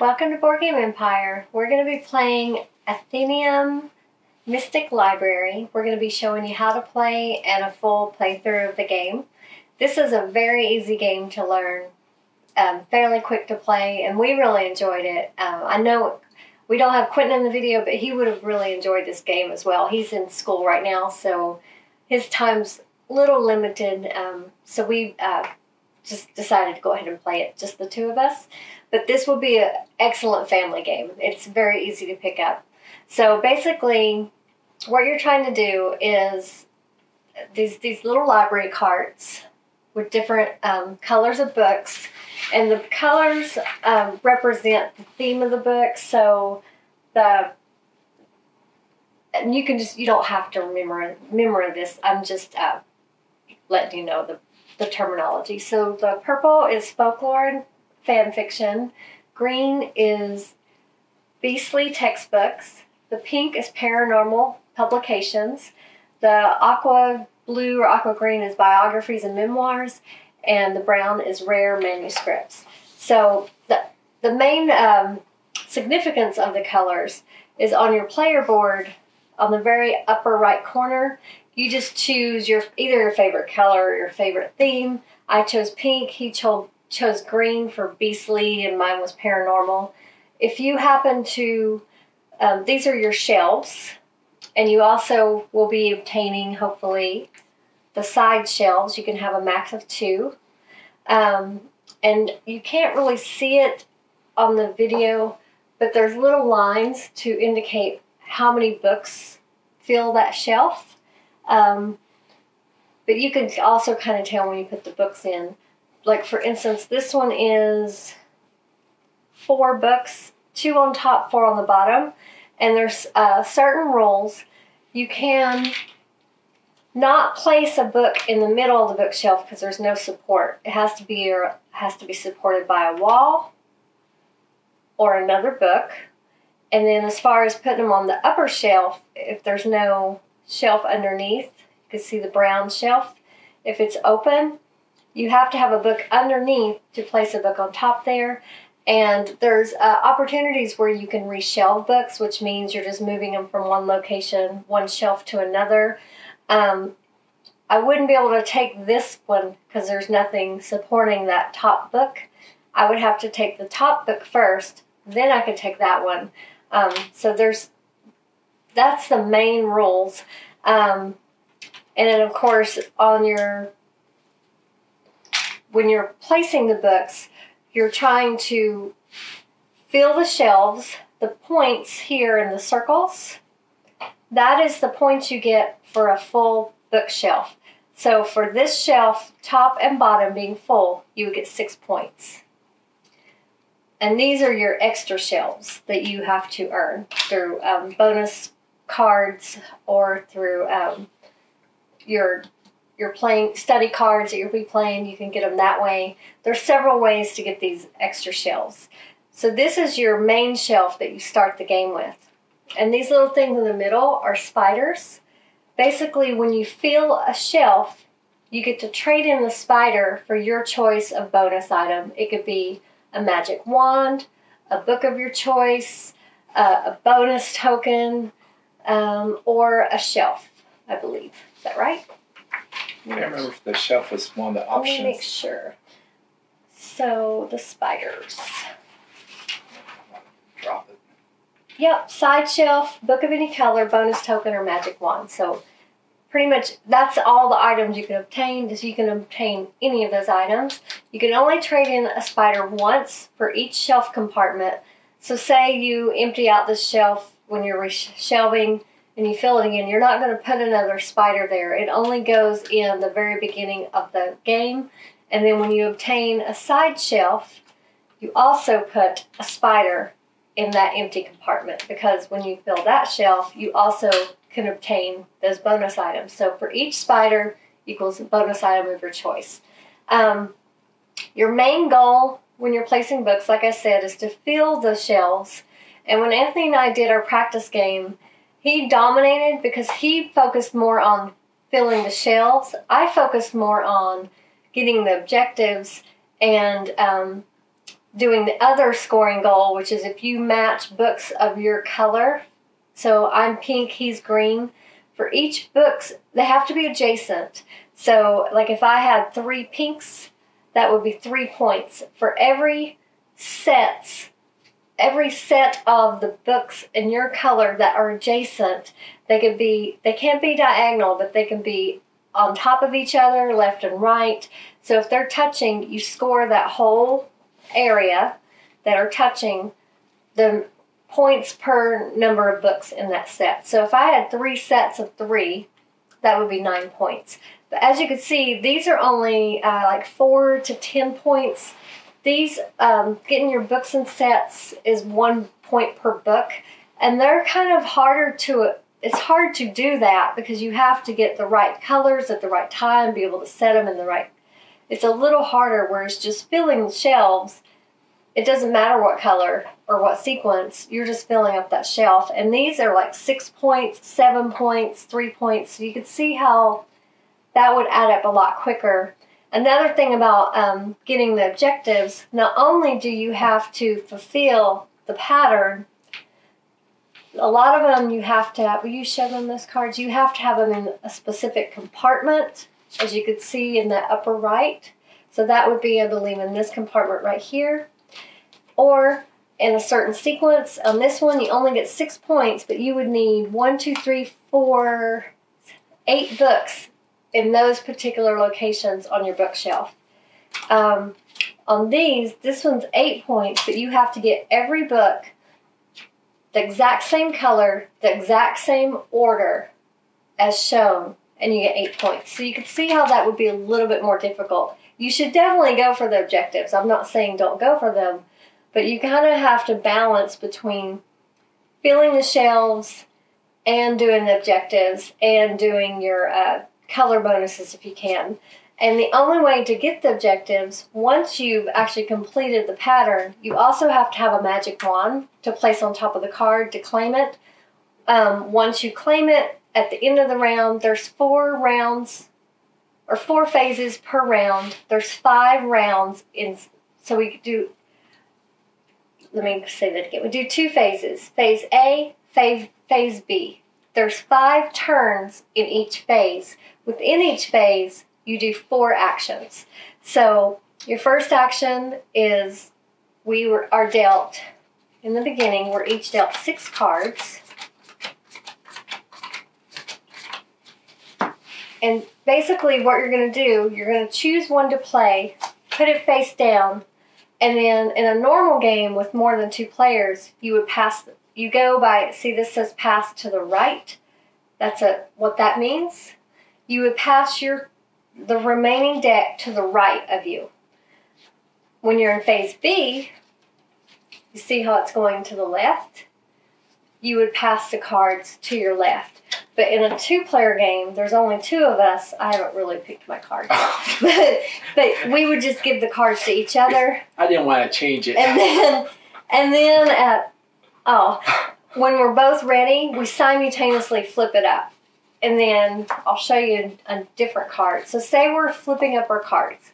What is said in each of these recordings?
Welcome to Board Game Empire. We're going to be playing Atheneum Mystic Library. We're going to be showing you how to play and a full playthrough of the game. This is a very easy game to learn, fairly quick to play, and we really enjoyed it. I know we don't have Quentin in the video, but he would have really enjoyed this game as well. He's in school right now, so his time's a little limited, so we just decided to go ahead and play it, just the two of us. But this will be an excellent family game. It's very easy to pick up. So basically, what you're trying to do is these little library carts with different colors of books, and the colors represent the theme of the book. So and you can just, you don't have to remember this. I'm just letting you know the terminology. So the purple is folklore and fan fiction. Green is beastly textbooks. The pink is paranormal publications. The aqua blue or aqua green is biographies and memoirs. And the brown is rare manuscripts. So the main significance of the colors is on your player board. On the very upper right corner, you just choose either your favorite color or your favorite theme. I chose pink, he chose green for beastly, and mine was paranormal. If you happen to, these are your shelves, and you also will be obtaining, hopefully, the side shelves. You can have a max of 2. And you can't really see it on the video, but there's little lines to indicate how many books fill that shelf. But you can also kind of tell when you put the books in. Like, for instance, this one is 4 books, 2 on top, 4 on the bottom. And there's certain rules. You can not place a book in the middle of the bookshelf because there's no support. It has to be supported by a wall or another book. And then as far as putting them on the upper shelf, if there's no shelf underneath, you can see the brown shelf. If it's open, you have to have a book underneath to place a book on top there. And there's opportunities where you can reshelve books, which means you're just moving them from one location, one shelf to another. I wouldn't be able to take this one because there's nothing supporting that top book. I would have to take the top book first, then I could take that one. So that's the main rules. And then of course, when you're placing the books, you're trying to fill the shelves. The points here in the circles, that is the points you get for a full bookshelf. So for this shelf, top and bottom being full, you would get 6 points. And these are your extra shelves that you have to earn through bonus cards or through your playing study cards that you'll be playing. You can get them that way. There's several ways to get these extra shelves. So this is your main shelf that you start the game with. And these little things in the middle are spiders. Basically, when you fill a shelf, you get to trade in the spider for your choice of bonus item. It could be a magic wand, a book of your choice, a bonus token, or a shelf, I believe. Is that right? I can't remember if the shelf was one of the options. Let me make sure. So, the spiders. Drop it. Yep, side shelf, book of any color, bonus token, or magic wand. So, pretty much that's all the items you can obtain. You can obtain any of those items. You can only trade in a spider once for each shelf compartment. So say you empty out this shelf when you're reshelving and you fill it again, you're not going to put another spider there. It only goes in the very beginning of the game. And then when you obtain a side shelf, you also put a spider in that empty compartment, because when you fill that shelf, you also can obtain those bonus items. So for each spider equals a bonus item of your choice. Your main goal when you're placing books, like I said, is to fill the shelves. And when Anthony and I did our practice game, he dominated because he focused more on filling the shelves. I focus more on getting the objectives and doing the other scoring goal, which is if you match books of your color. So I'm pink, he's green. For each books, they have to be adjacent. So like if I had 3 pinks, that would be 3 points. For every set of the books in your color that are adjacent, they can't be diagonal, but they can be on top of each other, left and right. So if they're touching, you score that whole area that are touching the points per number of books in that set. So if I had 3 sets of 3, that would be 9 points. But as you can see, these are only like 4 to 10 points. These, getting your books in sets is 1 point per book. And they're kind of harder to, it's hard to do that because you have to get the right colors at the right time, be able to set them in the right, it's a little harder, whereas just filling the shelves, it doesn't matter what color or what sequence, you're just filling up that shelf. And these are like 6 points, 7 points, 3 points. So you can see how that would add up a lot quicker. Another thing about getting the objectives, not only do you have to fulfill the pattern, a lot of them you have to have, will you show them those cards? You have to have them in a specific compartment, as you could see in the upper right. So that would be, I believe, in this compartment right here. Or in a certain sequence. On this one, you only get 6 points, but you would need 1, 2, 3, 4, 8 books in those particular locations on your bookshelf. On these, this one's 8 points, but you have to get every book the exact same color, the exact same order as shown, and you get 8 points. So you can see how that would be a little bit more difficult. You should definitely go for the objectives. I'm not saying don't go for them, but you kind of have to balance between filling the shelves and doing the objectives and doing your color bonuses if you can. And the only way to get the objectives, once you've actually completed the pattern, you also have to have a magic wand to place on top of the card to claim it. Once you claim it, at the end of the round, there's 4 rounds, or 4 phases per round. There's 5 rounds, so we could do, let me say that again. We do 2 phases, phase A, phase B. There's 5 turns in each phase. Within each phase, you do 4 actions. So your first action is are dealt, in the beginning, we're each dealt 6 cards. And basically what you're going to do, you're going to choose one to play, put it face down, and then in a normal game with more than 2 players, you would pass, you go by, see this says pass to the right. That's what that means. You would pass the remaining deck to the right of you. When you're in phase B, you see how it's going to the left? You would pass the cards to your left. But in a 2-player game, there's only 2 of us. I haven't really picked my cards. but we would just give the cards to each other. I didn't want to change it. And then when we're both ready, we simultaneously flip it up. And then I'll show you a different card. So say we're flipping up our cards.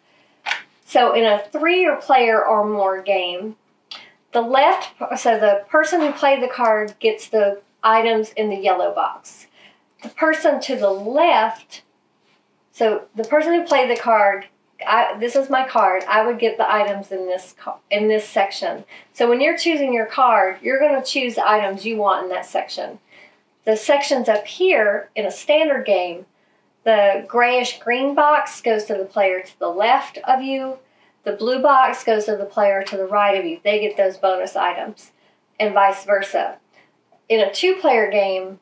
So in a 3-player or more game, the person who played the card gets the items in the yellow box. The person to the left, so the person who played the card, this is my card, I would get the items in this section. So when you're choosing your card, you're going to choose the items you want in that section. The sections up here in a standard game, the grayish-green box goes to the player to the left of you. The blue box goes to the player to the right of you. They get those bonus items, and vice versa. In a 2-player game,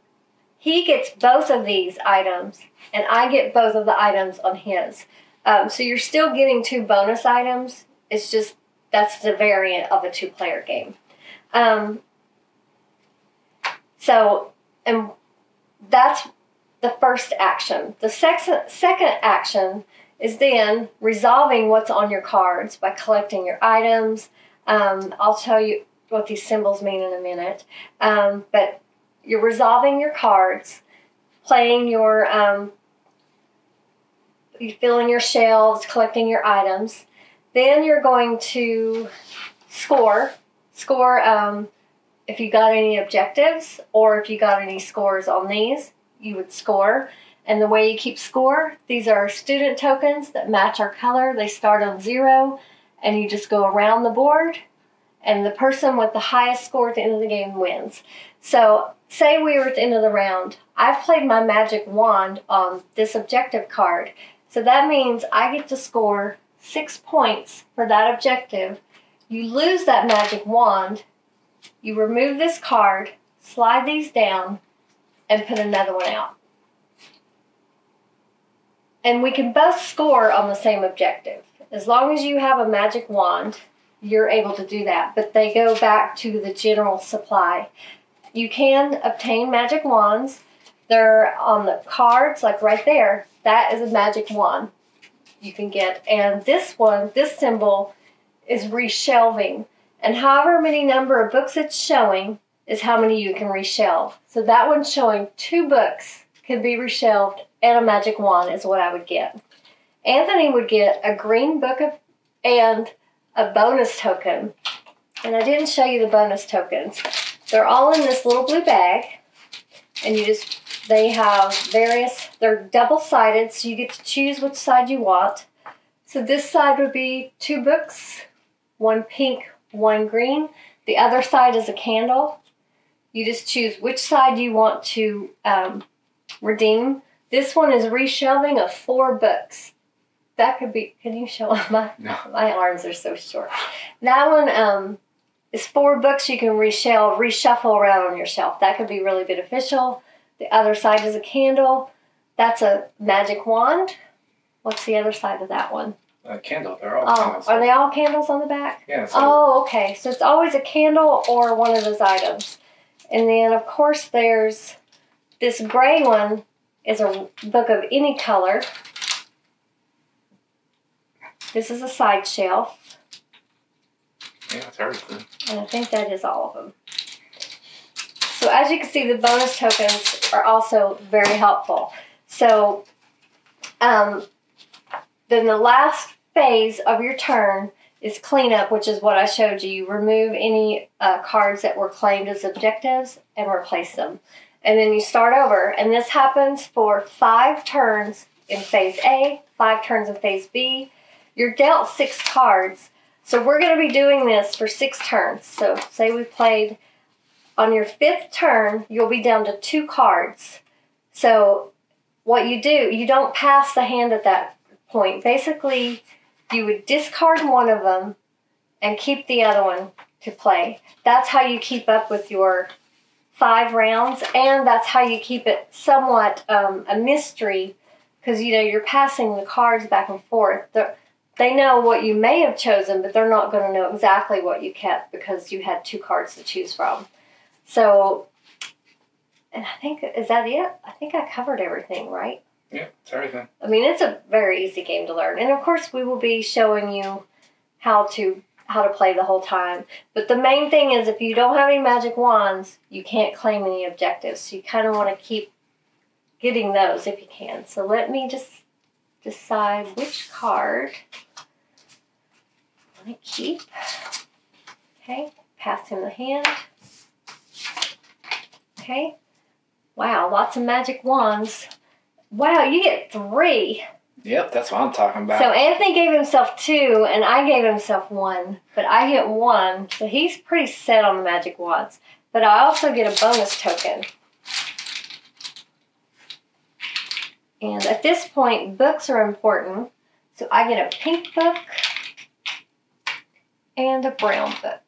he gets both of these items, and I get both of the items on his. So you're still getting 2 bonus items. It's just that's the variant of a 2-player game. And that's the first action. The second action is then resolving what's on your cards by collecting your items. I'll tell you what these symbols mean in a minute. But you're resolving your cards, playing your filling your shelves, collecting your items. Then you're going to score if you got any objectives, or if you got any scores on these, you would score. And the way you keep score, these are student tokens that match our color. They start on 0, and you just go around the board, and the person with the highest score at the end of the game wins. So say we were at the end of the round. I've played my magic wand on this objective card. So that means I get to score 6 points for that objective. You lose that magic wand, you remove this card, slide these down, and put another one out. And we can both score on the same objective. As long as you have a magic wand, you're able to do that, but they go back to the general supply. You can obtain magic wands. They're on the cards, like right there. That is a magic wand you can get. And this one, this symbol, is reshelving. And however many number of books it's showing is how many you can reshelve. So that one's showing 2 books could be reshelved, and a magic wand is what I would get. Anthony would get a green book and a bonus token. And I didn't show you the bonus tokens. They're all in this little blue bag, and you just, they have various, they're double-sided, so you get to choose which side you want. So this side would be 2 books, 1 pink, 1 green. The other side is a candle. You just choose which side you want to redeem. This one is reshelving of 4 books. That could be, can you show up? My arms are so short. That one is 4 books you can reshuffle around on your shelf. That could be really beneficial. The other side is a candle. That's a magic wand. What's the other side of that one? A candle. They're all candles. Are they all candles on the back? Yeah. So oh, okay. So it's always a candle or one of those items. And then, of course, there's this gray one is a book of any color. This is a side shelf. Yeah, that's everything. And I think that is all of them. So as you can see, the bonus tokens are also very helpful. So then the last phase of your turn is cleanup, which is what I showed you. You remove any cards that were claimed as objectives and replace them. And then you start over. And this happens for 5 turns in phase A, 5 turns in phase B. You're dealt 6 cards. So we're going to be doing this for 6 turns. So say we played on your 5th turn, you'll be down to 2 cards. So what you do, you don't pass the hand at that point. Basically, you would discard one of them and keep the other one to play. That's how you keep up with your 5 rounds, and that's how you keep it somewhat a mystery, because, you know, you're passing the cards back and forth. They know what you may have chosen, but they're not going to know exactly what you kept because you had 2 cards to choose from. So, and I think, is that it? I think I covered everything, right? Yeah, it's everything. I mean, it's a very easy game to learn. And, of course, we will be showing you how to play the whole time. But the main thing is if you don't have any magic wands, you can't claim any objectives. So you kind of want to keep getting those if you can. So let me just decide which card I want to keep. Okay, pass him the hand. Okay, wow, lots of magic wands. Wow, you get 3. Yep, that's what I'm talking about. So Anthony gave himself 2, and I gave himself 1, but I get 1, so he's pretty set on the magic wands. But I also get a bonus token. And at this point, books are important. So I get a pink book and a brown book.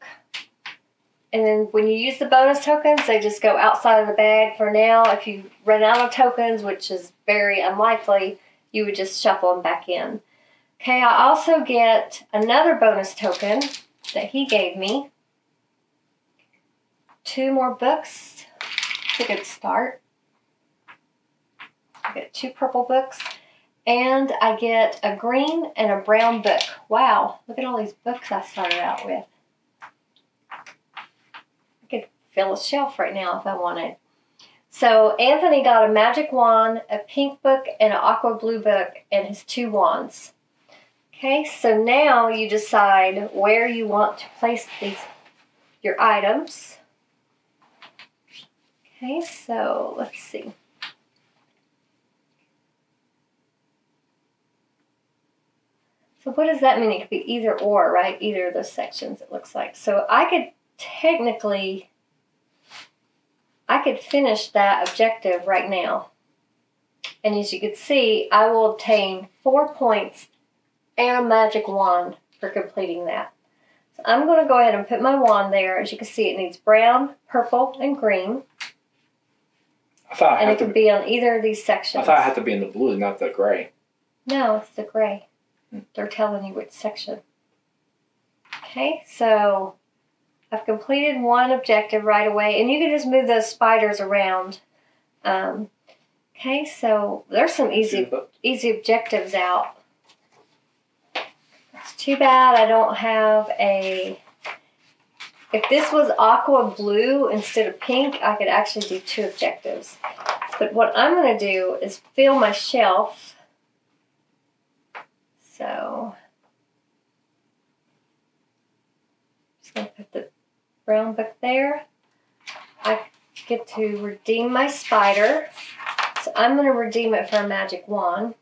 And then when you use the bonus tokens, they just go outside of the bag for now. If you run out of tokens, which is very unlikely, you would just shuffle them back in. Okay, I also get another bonus token that he gave me. 2 more books. It's a good start. I get 2 purple books, and I get a green and a brown book. Wow, look at all these books I started out with. I could fill a shelf right now if I wanted. So Anthony got a magic wand, a pink book, and an aqua blue book, and his two wands. Okay, so now you decide where you want to place your items. Okay, so let's see. So what does that mean? It could be either or, right? Either of those sections, it looks like. So I could technically, I could finish that objective right now. And as you can see, I will obtain 4 points and a magic wand for completing that. So I'm going to go ahead and put my wand there. As you can see, it needs brown, purple, and green. And it could be on either of these sections. I thought it had to be in the blue, not the gray. No, it's the gray. They're telling you which section. Okay, so I've completed one objective right away, and you can just move those spiders around. Okay, so there's some easy objectives out. It's too bad I don't have a... If this was aqua blue instead of pink, I could actually do two objectives. But what I'm going to do is fill my shelf. So, I'm just going to put the brown book there. I get to redeem my spider. So I'm going to redeem it for a magic wand.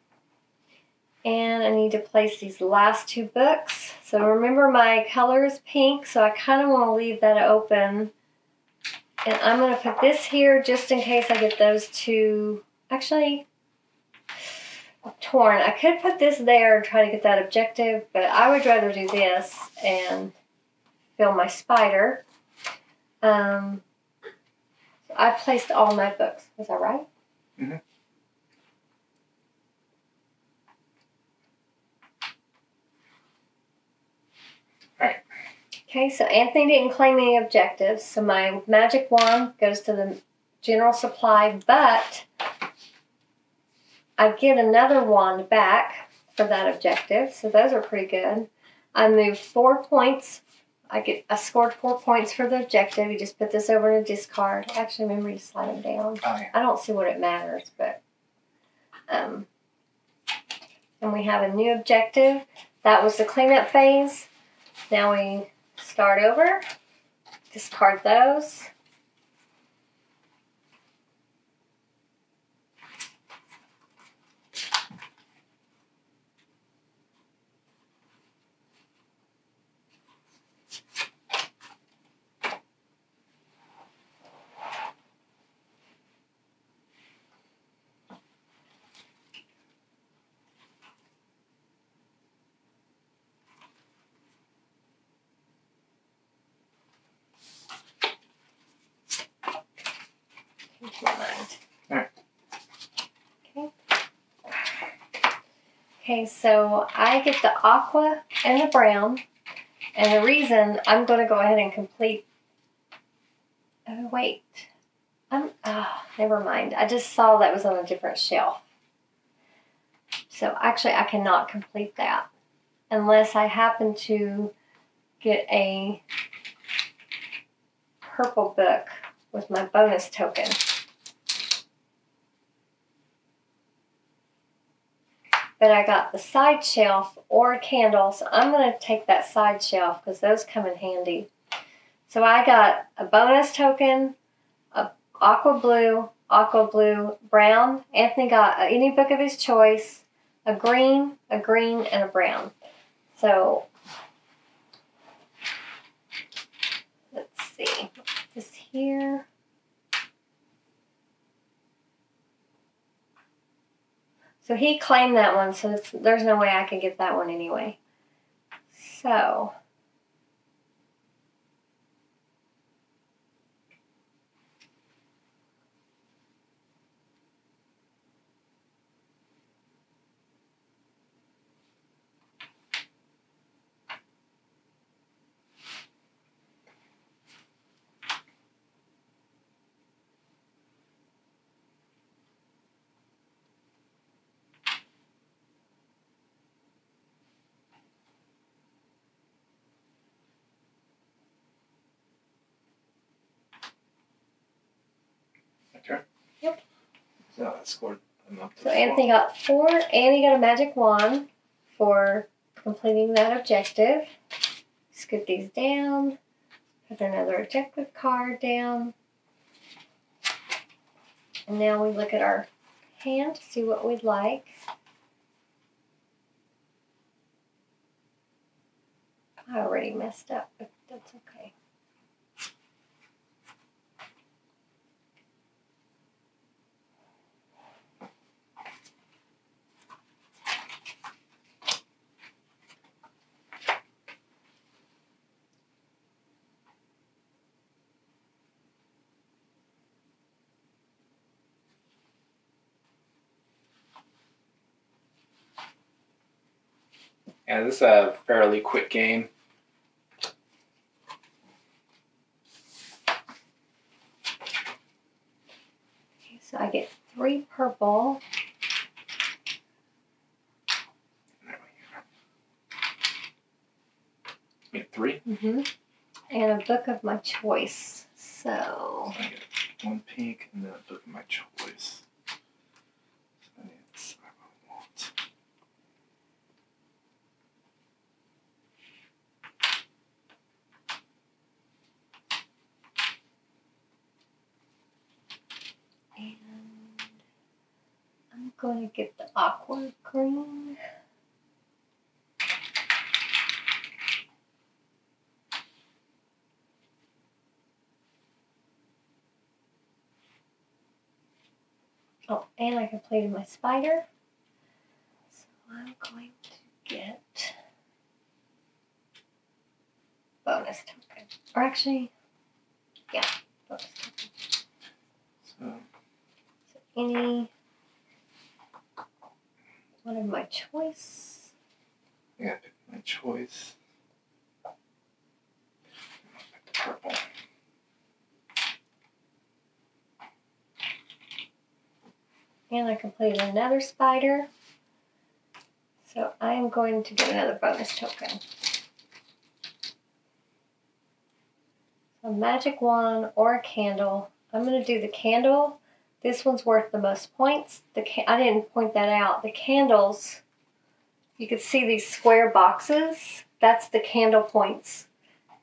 And I need to place these last two books. So remember my color is pink, so I kind of want to leave that open. And I'm going to put this here just in case I get those two. Actually, I'm torn. I could put this there and try to get that objective, but I would rather do this and fill my spider. So I placed all my books. Is that right? Mm-hmm. All right. Okay, so Anthony didn't claim any objectives, so my magic wand goes to the general supply, but I get another wand back for that objective, so those are pretty good. I moved 4 points. I scored 4 points for the objective. You just put this over in a discard. Actually, remember you slide them down. Oh, yeah. I don't see what it matters, but and we have a new objective. That was the cleanup phase. Now we start over. Discard those. Okay, so I get the aqua and the brown, and the reason I'm going to go ahead and complete, oh wait, never mind, I just saw that was on a different shelf. So actually I cannot complete that unless I happen to get a purple book with my bonus token. But I got the side shelf or a candle, so I'm going to take that side shelf because those come in handy. So I got a bonus token, a aqua blue, brown. Anthony got any book of his choice, a green, and a brown. So let's see, this here. So he claimed that one, so there's no way I can get that one anyway. So, No, I scored. I'm up to four. So Anthony got four. Annie got a magic wand for completing that objective. Scoop these down. Put another objective card down. And now we look at our hand to see what we'd like. I already messed up, but that's okay. Yeah, this is a fairly quick game. Okay, so I get three purple. There we go. You get three? Mm-hmm. And a book of my choice. So I get one pink and then a book of my choice. I'm going to get the awkward green. Oh, and I completed my spider. So I'm going to get bonus token. Or actually, yeah, bonus token. So any one of my choice. Yeah, I picked my choice. I'll pick the purple. And I completed another spider. So I am going to get another bonus token. A magic wand or a candle. I'm going to do the candle. This one's worth the most points. I didn't point that out. The candles, you can see these square boxes. That's the candle points.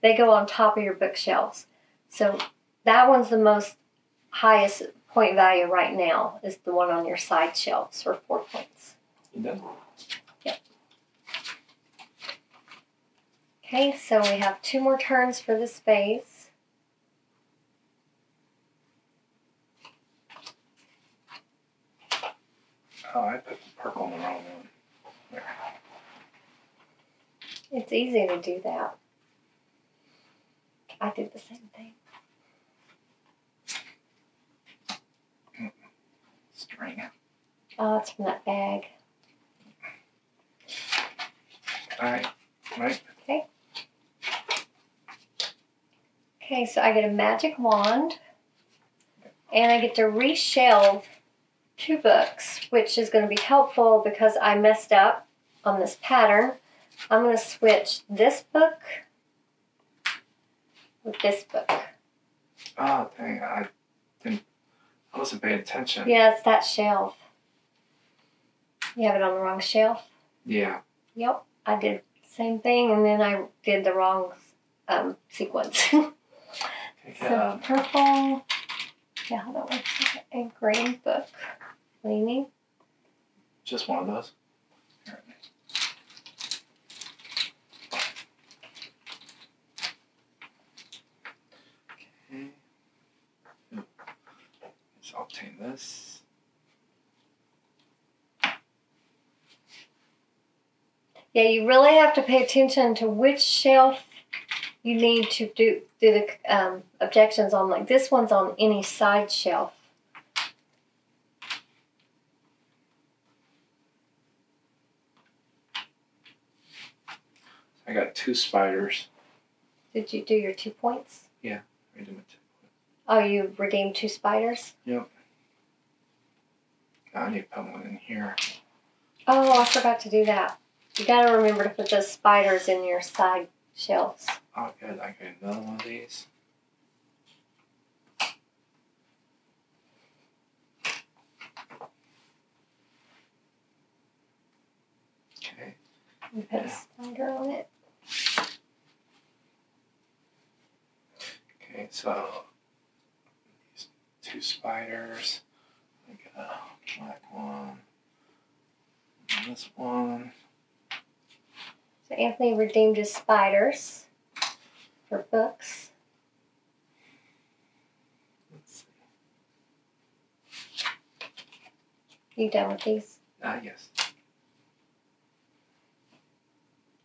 They go on top of your bookshelves. So that one's the most highest point value right now is the one on your side shelves for 4 points. You done? Yep. Okay, so we have two more turns for this phase. Oh, I put the purple on the wrong one. There. It's easy to do that. I did the same thing. String. Oh, it's from that bag. Alright. Right. Okay. Okay, so I get a magic wand. And I get to reshelve two books, which is going to be helpful because I messed up on this pattern. I'm going to switch this book with this book. Oh, dang, I wasn't paying attention. Yeah, it's that shelf. You have it on the wrong shelf? Yeah. Yep, I did the same thing, and then I did the wrong sequence. So purple, yeah, hold on one second, and green book. What do you need? Just one of those. All right. Okay. Let's obtain this. Yeah, you really have to pay attention to which shelf you need to do the objections on. Like this one's on any side shelf. I got two spiders. Did you do your 2 points? Yeah, I did my 2 points. Oh, you redeemed two spiders? Yep. I need to put one in here. Oh, I forgot to do that. You gotta remember to put those spiders in your side shelves. Oh, good. I got another one of these. and put a spider on it. Okay, so these two spiders, we got a black one and this one. So Anthony redeemed his spiders for books. You done with these? Yes.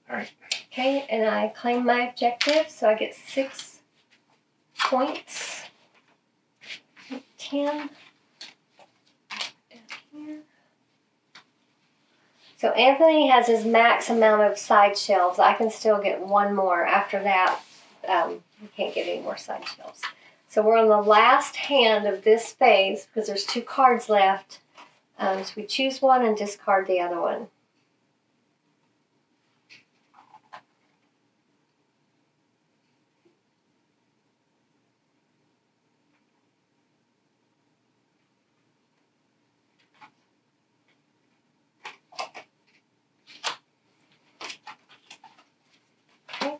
Alright. Okay, and I claim my objective, so I get 6 points. 10. Down here. So Anthony has his max amount of side shelves. I can still get one more. After that, we can't get any more side shelves. So we're on the last hand of this phase because there's 2 cards left. So we choose one and discard the other one. Okay.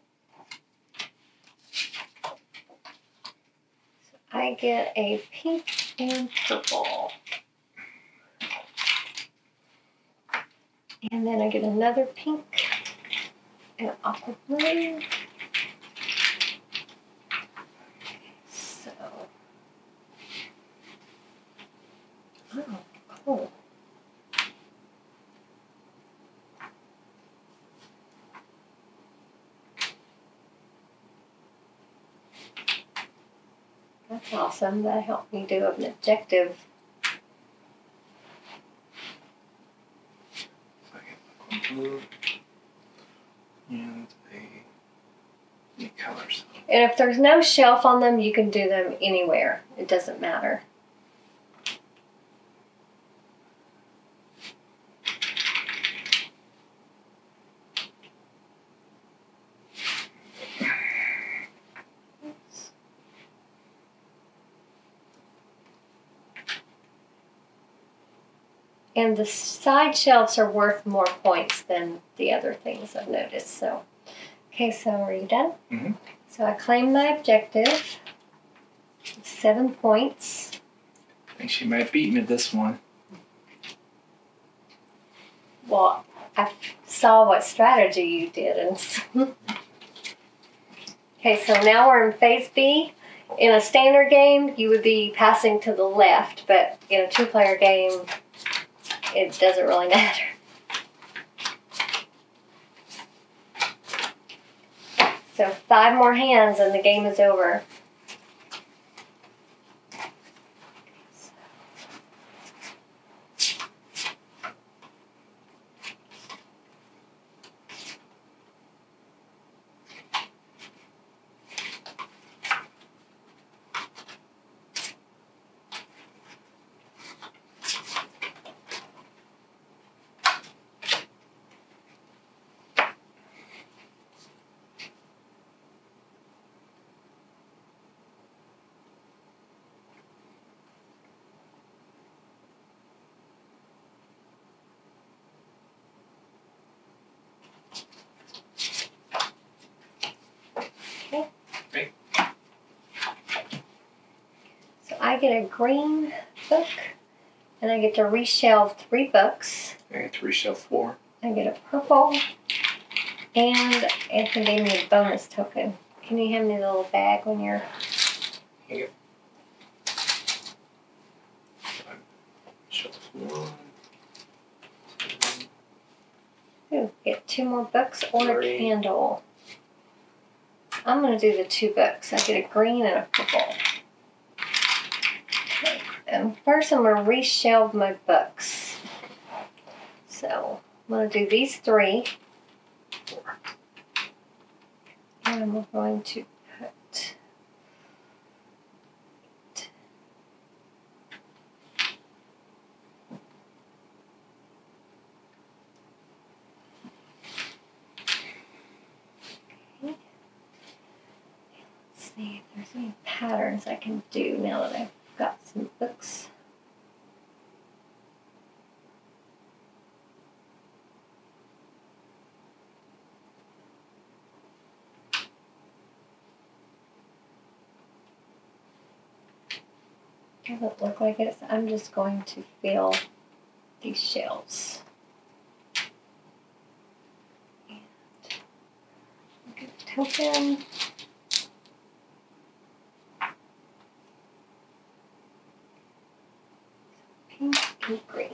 So I get a pink and purple. And then I get another pink and aqua blue. So, oh, cool. That's awesome. That helped me do an objective. And the colors. And if there's no shelf on them, you can do them anywhere. It doesn't matter. And the side shelves are worth more points than the other things I've noticed. So, okay, so are you done? Mm-hmm. So I claim my objective. 7 points. I think she might beat me this one. Well, I saw what strategy you did. And okay, so now we're in phase B. In a standard game, you would be passing to the left, but in a 2-player game, it doesn't really matter. So 5 more hands and the game is over. I get a green book, and I get to reshelve 3 books. I get to reshelve 4. I get a purple, and Anthony gave me a bonus token. Can you hand me the little bag when you're... Here. Shelf 1. 2. Ooh, get 2 more books or 3. A candle. I'm going to do the 2 books. I get a green and a purple. First, I'm going to reshelve my books. So, I'm going to do these 3. 4. And we're going to put... Okay. Let's see if there's any patterns I can do now that I've got some books. Does it look like it? So I'm just going to fill these shelves. And look at the token. Pink and green.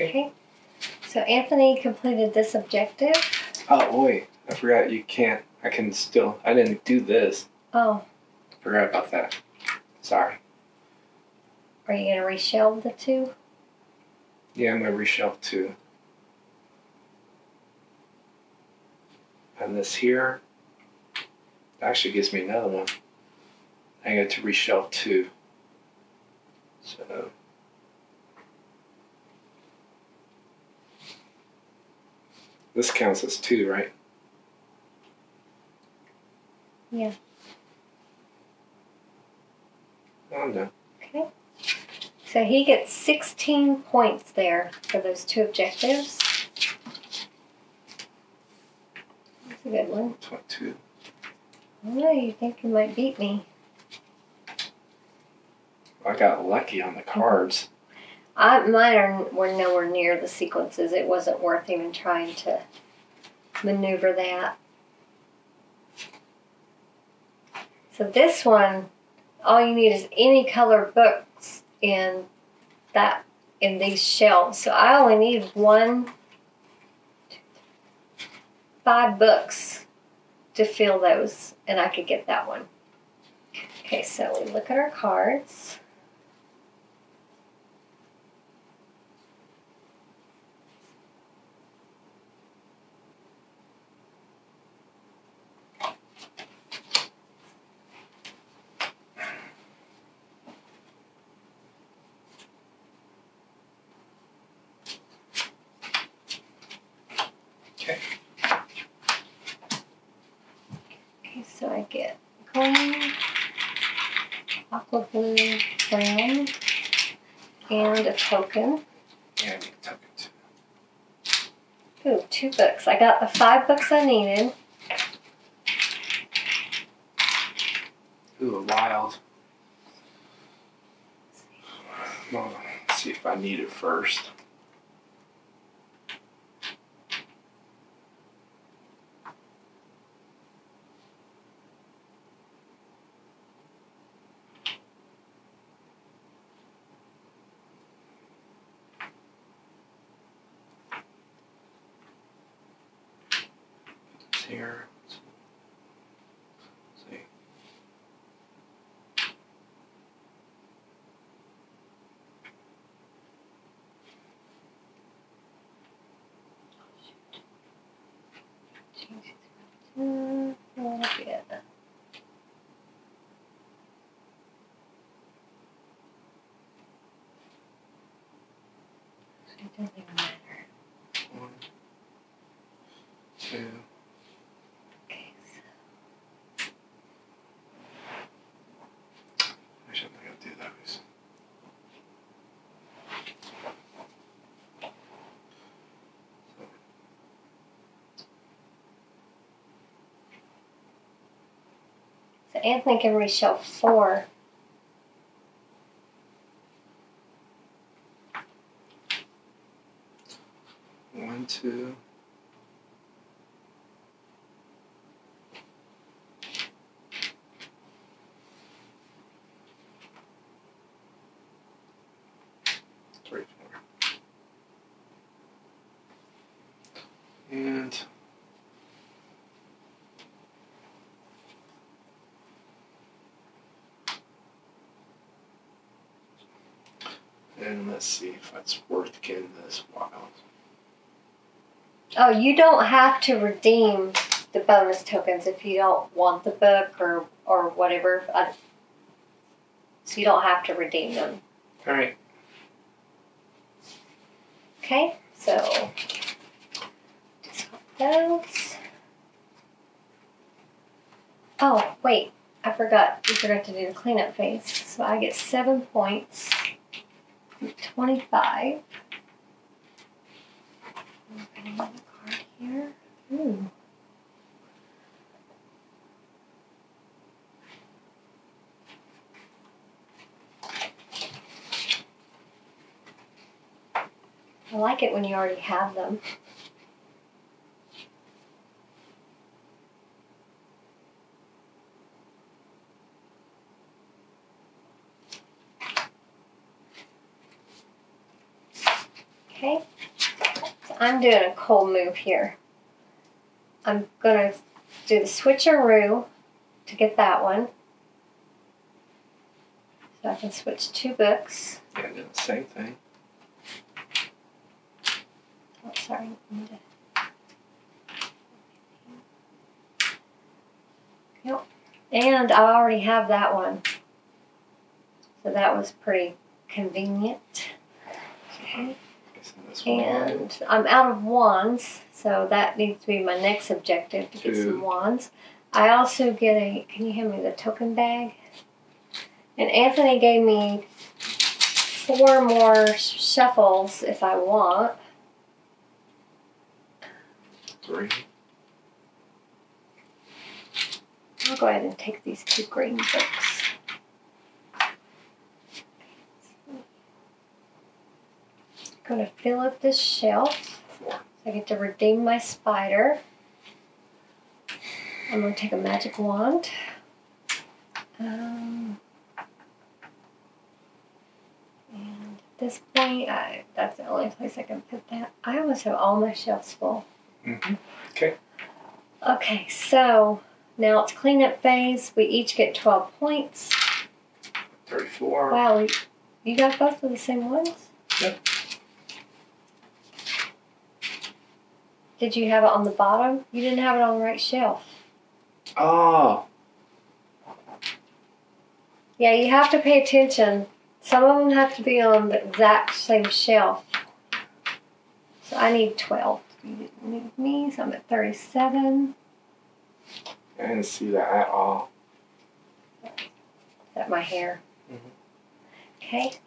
Okay, so Anthony completed this objective. Oh wait, I forgot you can't. I can still. I didn't do this. Oh. I forgot about that. Sorry. Are you gonna reshelve the two? Yeah, I'm gonna reshelve two. And this here actually gives me another one. I got to reshelve two. So. This counts as two, right? Yeah. I'm done. Okay. So he gets 16 points there for those two objectives. That's a good one. 22. I don't know, you think you might beat me. I got lucky on the cards. Mine were nowhere near the sequences. It wasn't worth even trying to maneuver that. So this one, all you need is any color books in these shelves. So I only need 5 books to fill those, and I could get that one. Okay, so we look at our cards. Blue, brown, and a token. Yeah, I need a token too. Ooh, 2 books. I got the 5 books I needed. Ooh, a wild. Well, let's see if I need it first. Here. Let's see. It doesn't even matter. 1, 2. Anthony can reshelve 4. One, two. Three, 4. And... And let's see if it's worth getting this while. Oh, you don't have to redeem the bonus tokens if you don't want the book or whatever. So you don't have to redeem them. All right. Okay, so discard those. Oh, wait. I forgot. We forgot to do the cleanup phase. So I get 7 points. 25. I'm going to put a card here. Ooh. I like it when you already have them. Okay, so I'm doing a cold move here. I'm going to do the switcheroo to get that one. So I can switch 2 books. Yeah, I did the same thing. Oh, sorry. Yep. And I already have that one. So that was pretty convenient. Okay. And I'm out of wands, so that needs to be my next objective, to get some wands. I also get a, can you hand me the token bag? And Anthony gave me 4 more shuffles if I want. 3. I'll go ahead and take these 2 green books. I'm going to fill up this shelf. So I get to redeem my spider. I'm going to take a magic wand. And at this point, that's the only place I can put that. I almost have all my shelves full. Mm-hmm. Okay. Okay, so now it's cleanup phase. We each get 12 points. 34. Wow, you got both of the same ones? Yep. Did you have it on the bottom? You didn't have it on the right shelf. Oh. Yeah, you have to pay attention. Some of them have to be on the exact same shelf. So I need 12. You didn't need me, so I'm at 37. I didn't see that at all. Is that my hair? Mm-hmm. Okay.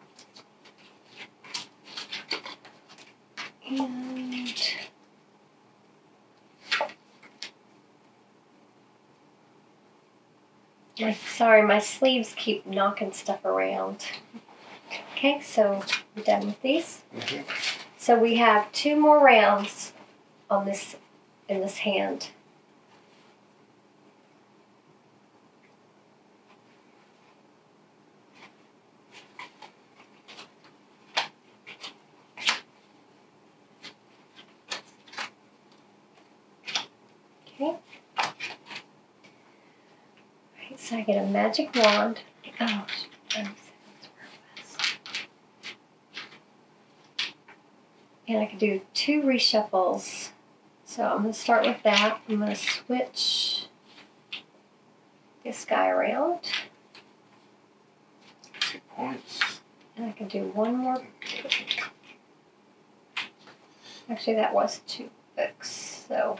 And... sorry, my sleeves keep knocking stuff around. Okay, so we're done with these. Mm-hmm. So we have 2 more rounds on this, in this hand. Okay. So I get a magic wand. Oh, and I can do 2 reshuffles. So I'm going to start with that. I'm going to switch this guy around. 2 points. And I can do 1 more. Actually, that was 2 books. So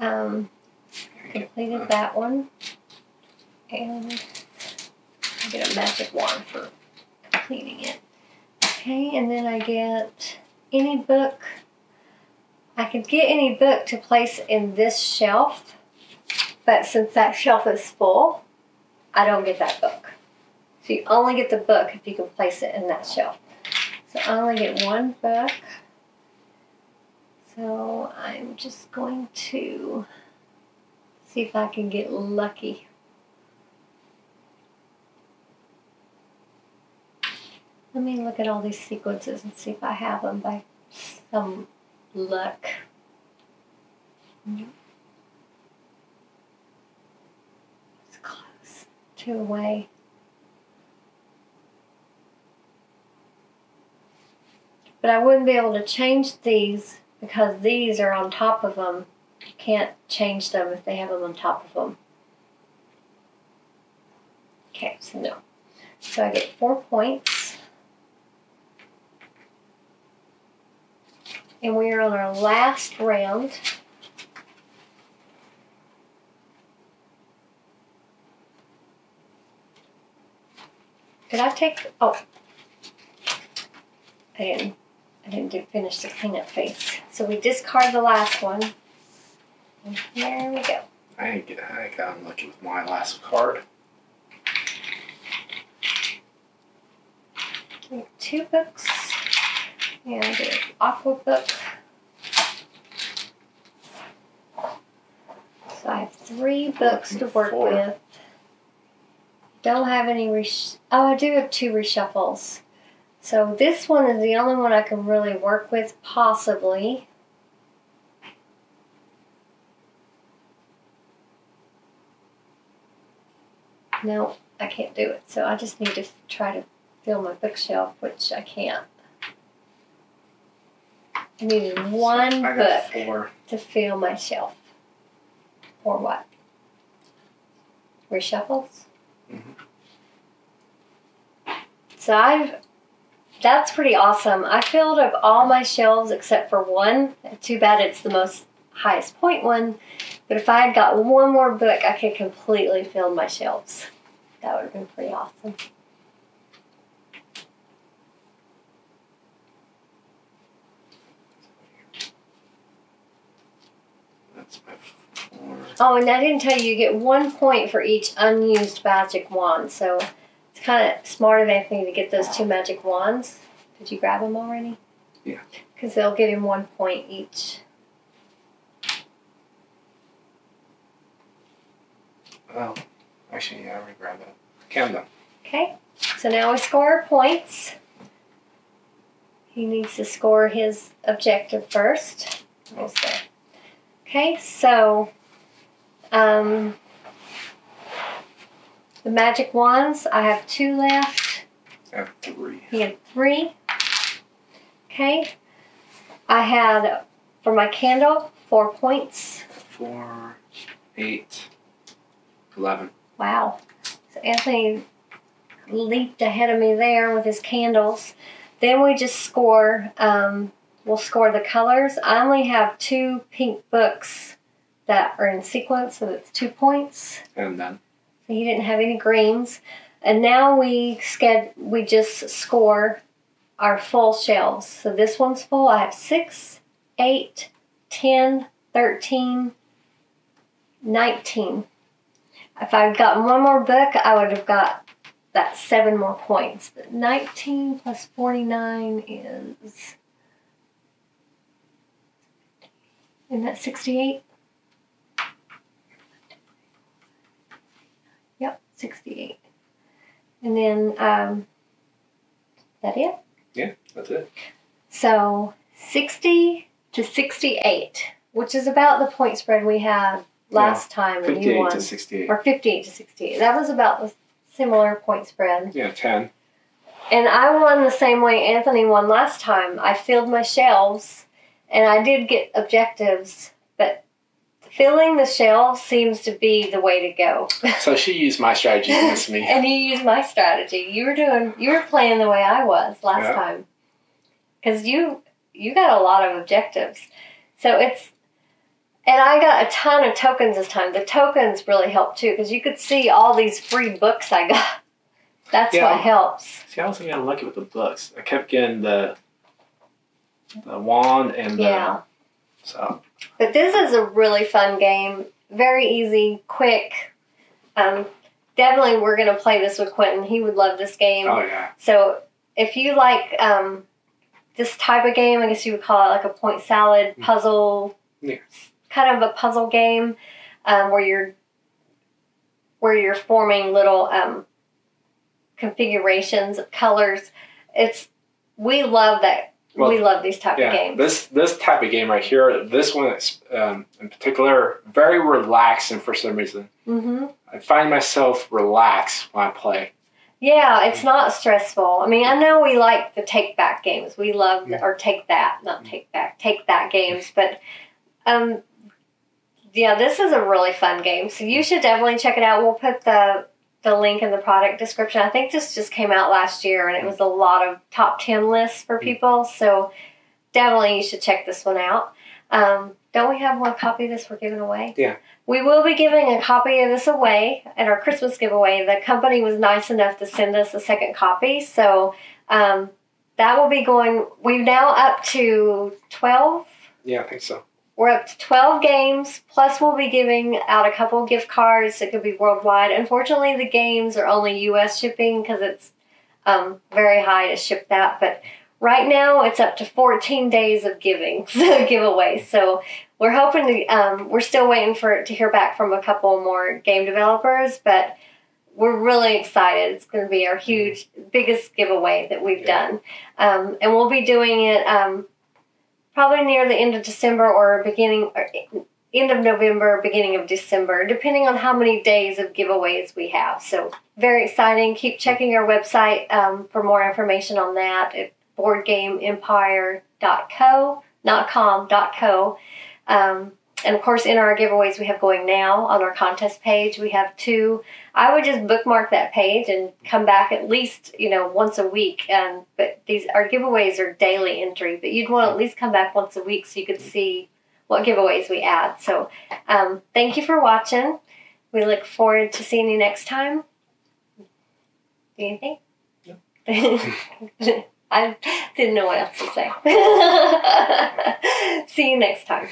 completed that one. And I get a magic wand for completing it. Okay, and then I get any book. I could get any book to place in this shelf, but since that shelf is full, I don't get that book. So you only get the book if you can place it in that shelf. So I only get 1 book. So I'm just going to see if I can get lucky. Let me look at all these sequences and see if I have them by some luck. It's close. 2 away. But I wouldn't be able to change these because these are on top of them. You can't change them if they have them on top of them. Okay, so no. So I get 4 points. And we are on our last round. Did I take, oh, I didn't finish the cleanup phase. So we discard the last one. And there we go. I got unlucky with my last card. We have 2 books. And I get an aqua book. So I have 3 books to work with. Don't have any I do have 2 reshuffles. So this one is the only one I can really work with, possibly. No, I can't do it. So I just need to try to fill my bookshelf, which I can't. I needed 1 book to fill my shelf. Or what? Reshuffles? Mm-hmm. So that's pretty awesome. I filled up all my shelves except for one. Too bad it's the most highest point one, but if I had got 1 more book, I could completely fill my shelves. That would have been pretty awesome. That's my Oh, and I didn't tell you, you get 1 point for each unused magic wand. So it's kind of smart of Anthony to get those 2 magic wands. Did you grab them already? Yeah. Because they'll give him 1 point each. Well, actually, yeah, I already grabbed that. Count them. Okay. So now we score our points. He needs to score his objective first. Okay, so... the magic wands, I have 2 left. I have 3. He had 3. Okay. I had, for my candle, 4 points. 4, 8, 11. Wow. So Anthony leaped ahead of me there with his candles. Then we just score, we'll score the colors. I only have 2 pink books. That are in sequence, so that's 2 points. And done. So he didn't have any greens. And now we just score our full shelves. So this one's full. I have 6, 8, 10, 13, 19. If I'd gotten 1 more book, I would have got that 7 more points. But 19 plus 49 is... Isn't that 68? 68. And then, that it? Yeah, that's it. So, 60 to 68, which is about the point spread we had last time. 58 when you won. To 68. Or 58 to 68. That was about the similar point spread. Yeah, 10. And I won the same way Anthony won last time. I filled my shelves, and I did get objectives, but... Filling the shelf seems to be the way to go. So she used my strategy against me. And you used my strategy. You were playing the way I was last time. Because you got a lot of objectives. So and I got a ton of tokens this time. The tokens really helped too, because you could see all these free books I got. That's what helps. See, I wasn't getting lucky with the books. I kept getting the wand and the so. But this is a really fun game. Very easy, quick. Definitely we're going to play this with Quentin. He would love this game. Oh, yeah. So if you like this type of game, I guess you would call it like a point salad puzzle, kind of a puzzle game where you're forming little configurations of colors. We love that. Well, we love these type of games. This type of game right here, this one in particular, very relaxing for some reason. I find myself relaxed when I play. Yeah, it's not stressful. I mean, I know we like the take-back games. We love, or take-that, not take-back, take-that games. But, yeah, this is a really fun game. So you should definitely check it out. We'll put the link in the product description. I think this just came out last year, and it was a lot of top 10 lists for people. So definitely you should check this one out. Don't we have one copy of this we're giving away? Yeah. We will be giving a copy of this away at our Christmas giveaway. The company was nice enough to send us a second copy. So that will be going, we're now up to 12? Yeah, I think so. We're up to 12 games, plus we'll be giving out a couple gift cards that could be worldwide. Unfortunately, the games are only U.S. shipping because it's very high to ship that, but right now, it's up to 14 days of giving, so giveaway. So we're hoping to, we're still waiting for to hear back from a couple more game developers, but we're really excited. It's going to be our huge, biggest giveaway that we've done. And we'll be doing it probably near the end of December or beginning, or end of November, beginning of December, depending on how many days of giveaways we have. So very exciting. Keep checking our website for more information on that. BoardGameEmpire.co, not com, .co. And, of course, in our giveaways we have going now on our contest page, we have two. I would just bookmark that page and come back at least, you know, once a week. But these our giveaways are daily entry, but you'd want to at least come back once a week so you could see what giveaways we add. So thank you for watching. We look forward to seeing you next time. Anything? No. I didn't know what else to say. See you next time.